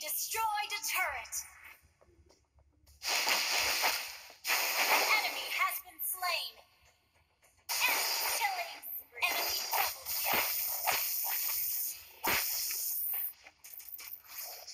Destroyed a turret. An enemy has been slain. Enemy killing. Enemy double kill.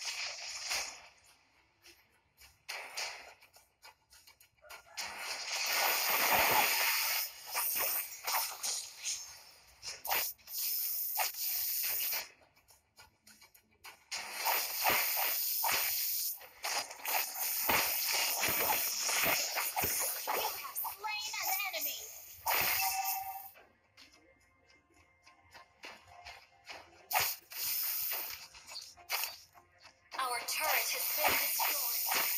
Turret has been destroyed.